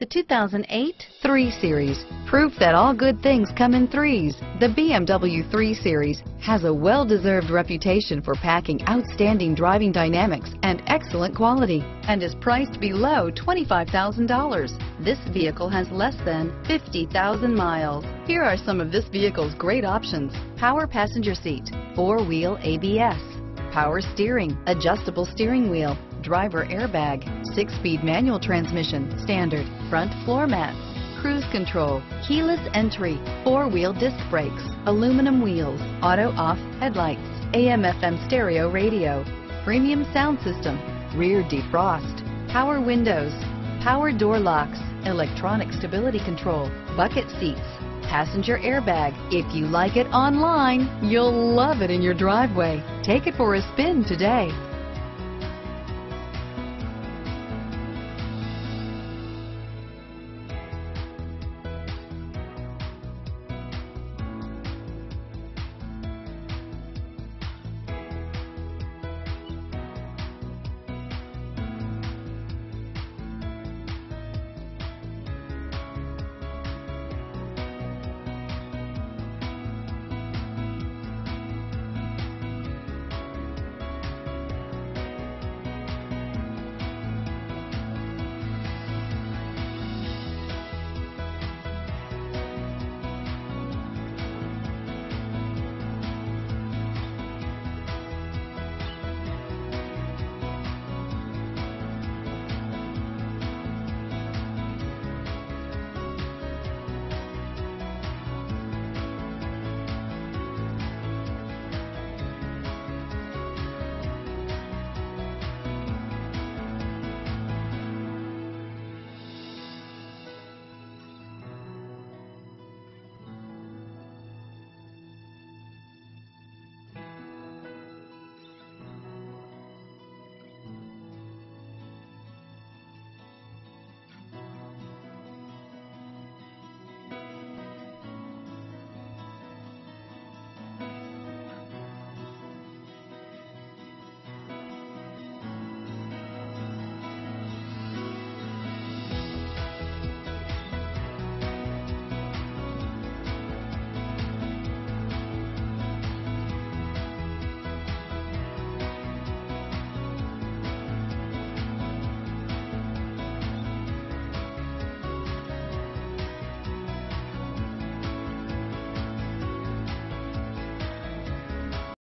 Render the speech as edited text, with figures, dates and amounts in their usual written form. The 2008 3 Series, proof that all good things come in threes. The BMW 3 Series has a well-deserved reputation for packing outstanding driving dynamics and excellent quality, and is priced below $25,000. This vehicle has less than 50,000 miles. Here are some of this vehicle's great options: power passenger seat, four-wheel ABS, power steering, adjustable steering wheel, driver airbag, six-speed manual transmission, standard, front floor mats, cruise control, keyless entry, four-wheel disc brakes, aluminum wheels, auto-off headlights, AM/FM stereo radio, premium sound system, rear defrost, power windows, power door locks, electronic stability control, bucket seats, passenger airbag. If you like it online, you'll love it in your driveway. Take it for a spin today.